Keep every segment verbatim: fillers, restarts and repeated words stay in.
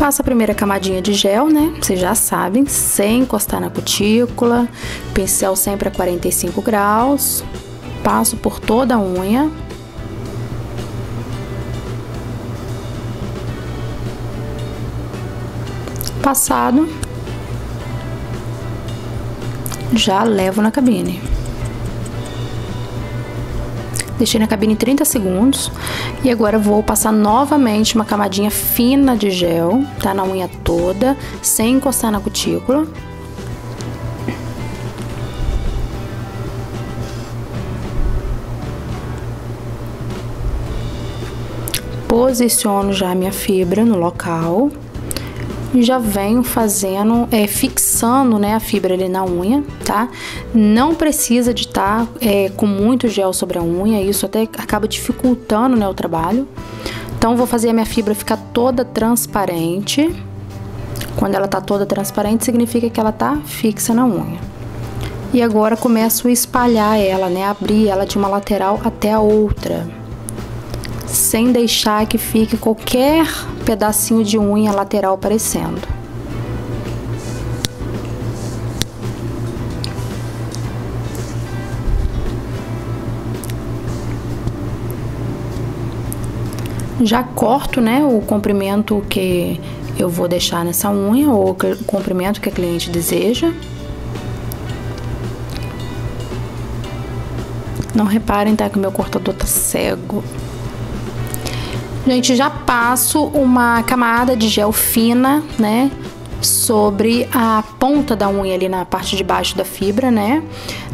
Passa a primeira camadinha de gel, né? Vocês já sabem, sem encostar na cutícula. Pincel sempre a quarenta e cinco graus. Passo por toda a unha. Passado, já levo na cabine. Deixei na cabine trinta segundos e agora vou passar novamente uma camadinha fina de gel, tá? Na unha toda, sem encostar na cutícula. Posiciono já a minha fibra no local. E já venho fazendo, é, fixando, né, a fibra ali na unha, tá? Não precisa de estar é, com muito gel sobre a unha, isso até acaba dificultando, né, o trabalho. Então, vou fazer a minha fibra ficar toda transparente. Quando ela tá toda transparente, significa que ela tá fixa na unha. E agora, começo a espalhar ela, né, abrir ela de uma lateral até a outra, sem deixar que fique qualquer pedacinho de unha lateral aparecendo. Já corto, né, o comprimento que eu vou deixar nessa unha, ou o comprimento que a cliente deseja. Não reparem, tá, que o meu cortador tá cego. Gente, já passo uma camada de gel fina, né, sobre a ponta da unha ali na parte de baixo da fibra, né?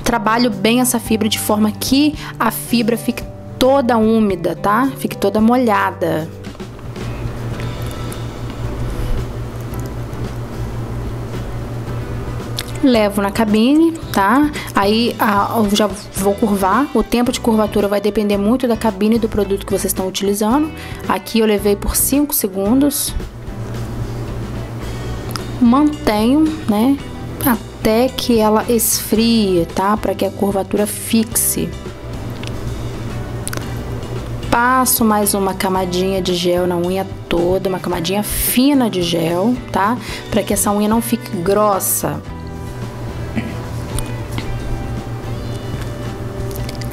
Trabalho bem essa fibra de forma que a fibra fique toda úmida, tá? Fique toda molhada. Levo na cabine, tá? Aí a, eu já vou curvar. O tempo de curvatura vai depender muito da cabine e do produto que vocês estão utilizando. Aqui eu levei por cinco segundos. Mantenho, né? Até que ela esfrie, tá? Para que a curvatura fixe. Passo mais uma camadinha de gel na unha toda, uma camadinha fina de gel, tá? Para que essa unha não fique grossa.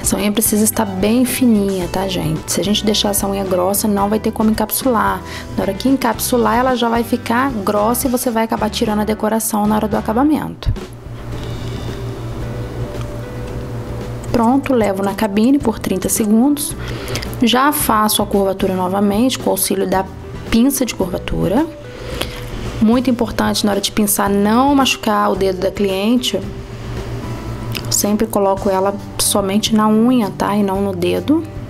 Essa unha precisa estar bem fininha, tá, gente? Se a gente deixar essa unha grossa, não vai ter como encapsular. Na hora que encapsular, ela já vai ficar grossa e você vai acabar tirando a decoração na hora do acabamento. Pronto, levo na cabine por trinta segundos. Já faço a curvatura novamente com o auxílio da pinça de curvatura. Muito importante na hora de pinçar não machucar o dedo da cliente. Sempre coloco ela somente na unha, tá? E não no dedo.